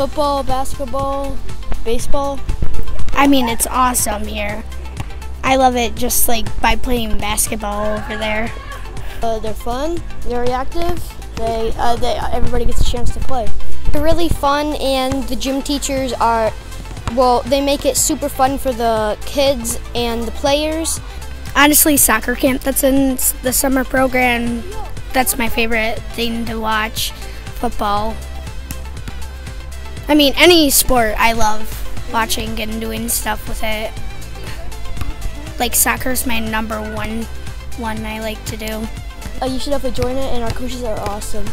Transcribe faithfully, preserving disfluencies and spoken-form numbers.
football, basketball, baseball. I mean, it's awesome here. I love it just like by playing basketball over there. Uh, they're fun, they're reactive, they, uh, they, everybody gets a chance to play. They're really fun, and the gym teachers are, well, they make it super fun for the kids and the players. Honestly, soccer camp that's in the summer program, that's my favorite thing to watch, football. I mean, any sport I love watching and doing stuff with it. Like soccer's my number one one I like to do. Uh, you should definitely join it, and our coaches are awesome.